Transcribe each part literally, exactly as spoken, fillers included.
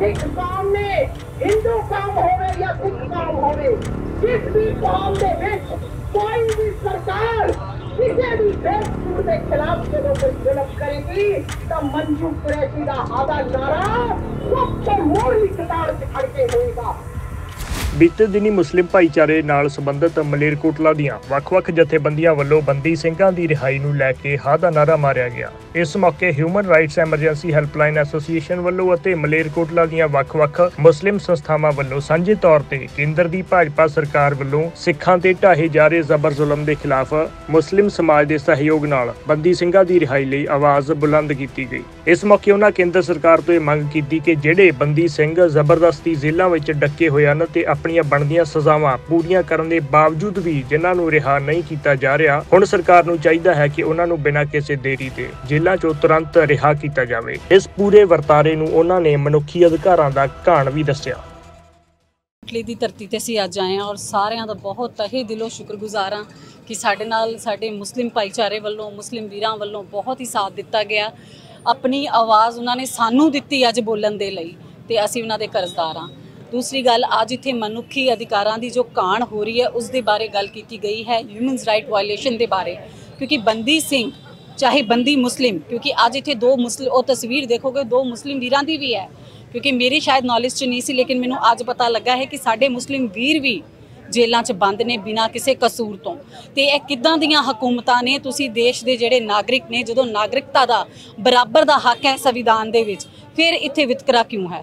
सिख कौम ने, हिंदू कौम होवे या सिख कौम होवे, किस भी कौम के विच कोई भी सरकार किसी भी बेकसूर के खिलाफ जो कोई जुल्म करेगी तो मंजूर कुरैशी का आधा नारा सबसे मोहरी कतार से खड़ के होगा। बीते दिनी मुस्लिम भाईचारे नाल संबंधित मलेरकोटला दीआं वख-वख जथेबंदियां वल्लों बंदी ਸਿੰਘਾਂ ਦੀ रिहाई नूं लै के हा दा नारा मारिया गया। इस मौके human rights emergency helpline association वल्लों अते मलेरकोटला दीआं वख-वख मुस्लिम संस्थावां वल्लों सांझे तौर ते केंद्र दी भाजपा सरकार वल्लों सिखां ते ढाहे जा रहे जबर जुलम दे खिलाफ मुस्लिम समाज दे सहयोग नाल बंदी ਸਿੰਘਾਂ ਦੀ रिहाई लई आवाज़ बुलंद कीती गई। इस मौके उन्हां केंद्र सरकार तो यह मंग कीती कि जिहड़े बंदी सिंह जबरदस्ती जेलों विच डक्के होए हन ते अपनियां बनदियां सजावां पूरीआं करन दे बावजूद भी जिन्हां नूं रिहा नहीं कीता जा रहा हुण सरकार नूं चाहीदा है कि उन्हां नूं बिना किसी देरी दे जेलां चों तुरंत रिहा कीता जावे। इस पूरे वर्तारे नूं उन्हां ने मनुखी अधिकारां दा घाण भी दस्सिआ। कोटली दी धरती ते असीं अज्ज आए हां और सारिआं दा बहुत तहे दिलों शुक्रगुजार हां कि साडे नाल साडे मुस्लिम भाईचारे वल्लों मुस्लिम वीरां वल्लों बहुत ही साथ दिता गया। अपनी आवाज़ उन्हां ने सानूं दित्ती अज्ज बोलण दे लई ते असीं उन्हां दे कर्जदार हां। दूसरी गल अज इत्थे मनुखी अधिकारां दी जो कांड हो रही है उस दे बारे गल कीती गई है, ह्यूमनस राइट वायलेशन दे बारे, क्योंकि बंदी सिंह चाहे बंदी मुस्लिम, क्योंकि अज इत्थे दो मुस्लिम वो तस्वीर देखोगे दो मुस्लिम वीरां दी भी है, क्योंकि मेरी शायद नॉलेज च नहीं सी लेकिन मैनूं अज पता लगा है कि साडे मुस्लिम वीर भी जेलों च बंद ने बिना किसी कसूर तो। तो यह किदां दीयां हुकूमतां ने, तुसी देश दे जिहड़े नागरिक ने जो नागरिकता दा बराबर दा हक है संविधान दे विच, फिर इत्थे वितकरा क्यों है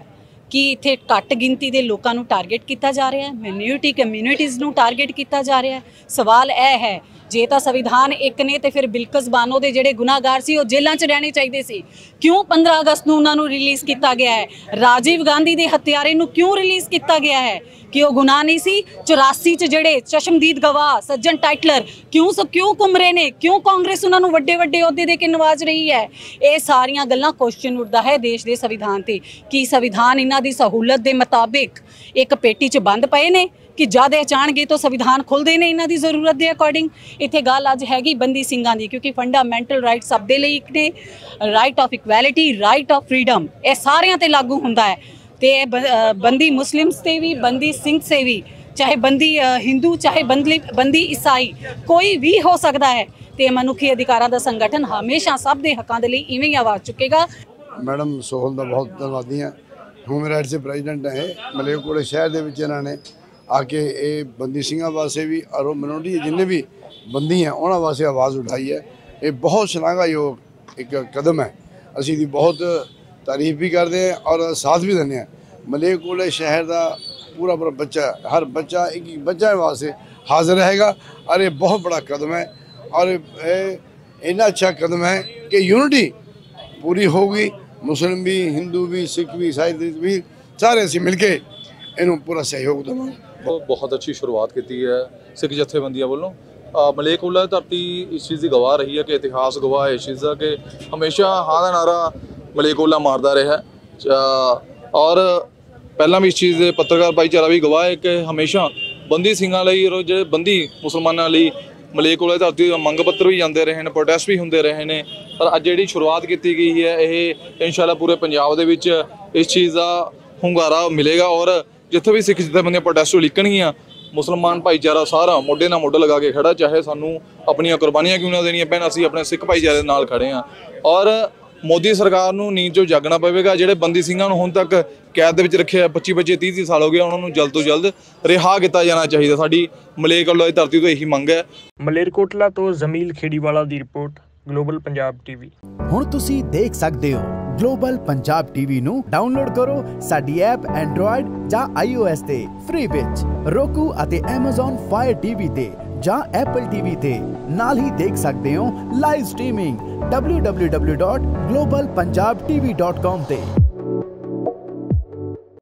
कि इत्थे घट गिनती के लोगों को टारगेट किया जा रहा है, माइनॉरिटी कम्यूनिटीज़ को टारगेट किया जा रहा है। सवाल यह है जे तो संविधान एक ने तो फिर बिलकिस बानो के जोड़े गुनाहगार से जेलों में रहने चाहिए सी, क्यों पंद्रह अगस्त को उन्होंने रिलीज़ किया गया है? राजीव गांधी के हत्यारे को क्यों रिलीज़ किया गया है कि वह गुनाह नहीं सी? चौरासी च जोड़े चश्मदीद गवाह सज्जन टाइटलर क्यों सब क्यों घूम रहे हैं, क्यों कांग्रेस उन्होंने व्डे व्डे अहदे दे के नवाज रही है? ये सारिया गल्लां क्वेश्चन उठता है देश के संविधान से कि संविधान इन्हों की सहूलत के मुताबिक एक पेटी च बंद पे ने कि जद यह चाहणगे तो संविधान खुलते हैं इन्हों की जरूरत के अकॉर्डिंग। इत्थे गल अज हैगी बंदी सिंघां दी, क्योंकि फंडामेंटल राइट सब दे लई इक ने, right of equality, right of freedom, यह सारियां ते लागू हुंदा है। ते बंदी मुस्लिम से भी, बंदी सिंह से भी, चाहे बंदी हिंदू, चाहे बंदी बंदी ईसाई, कोई भी हो सकता है। तो मनुखी अधिकारां दा संगठन हमेशा सब के हकों के लिए इवें ही आवाज़ चुकेगा। मैडम सोहल का बहुत धन्यवादी हाँ, ह्यूमन राइट्स के प्रेजिडेंट है मलेरकोटला शहर के विच। इन्हां ने आके ये बंदी सिंघां वास्ते भी और मनोडी जिन्हें भी बंदी हैं उन्होंने वास्ते आवाज़ उठाई है। ये बहुत शलाघायोग एक कदम है, असी दी बहुत तारीफ भी करते हैं और साथ भी देने हैं। मलेरकोटला शहर का पूरा पूरा बच्चा, हर बच्चा एक एक बच्चा वास्ते हाजिर रहेगा और ये बहुत बड़ा कदम है और इतना अच्छा कदम है कि यूनिटी पूरी होगी। मुस्लिम भी, हिंदू भी, सिख भी, ईसाई भी, सारे असी मिल के इनू पूरा सहयोग देवांगे। बहुत अच्छी शुरुआत की है सिख जथेबंदियों वालों। मलेरकोटला धरती इस चीज़ की गवाह रही है कि इतिहास गवाह है इस चीज़ का कि हमेशा हाँ का नारा मलेरकोटला मारता रहा है। और पहला भी इस चीज़ के पत्रकार भाईचारा भी गवाह है कि हमेशा बंदी सिंघां लई और जो बंदी मुसलमानों लई मलेरकोटला धरती मंग पत्र भी जाते रहे हैं, प्रोटेस्ट भी होंदे रहे हैं। पर अज जिहड़ी शुरुआत की गई है यह इंशाअल्लाह पूरे पंजाब दे विच इस चीज़ का हुंगारा मिलेगा और जिथे भी सिख जथेबंदियां प्रोटेस्ट लिखणगियां मुसलमान भाईचारा सारा मोढे नाल मोढा लगा के खड़ा, चाहे सानू अपनी कुर्बानियां क्यों ना देनियां पैण, असीं अपने सिख भाईचारे नाल खड़े हाँ। और मोदी सरकार नूं नींद चों जागना पवेगा। जिहड़े बंदी सिंघां नूं हुण तक कैद दे विच रखे पच्ची पच्ची तीह तीह साल हो गए, उन्होंने जल्द तो जल्द रिहा किया जाना चाहिए। साडी मलेरकोटला दी धरती तो यही मंग है। मलेरकोटला तो जमील खेड़ीवाला दी रिपोर्ट, ग्लोबल पंजाब टीवी। हुण तुसीं देख सकदे हो ग्लोबल पंजाब टीवी नू डाउनलोड करो साडी ऐप एंड्रॉयड जां आईओएस ते फ्री विच, roku अते Amazon Fire टीवी ते जां Apple टीवी ते। नाल ही देख सकदे हो live streaming W W W dot global Punjab TV dot com ते।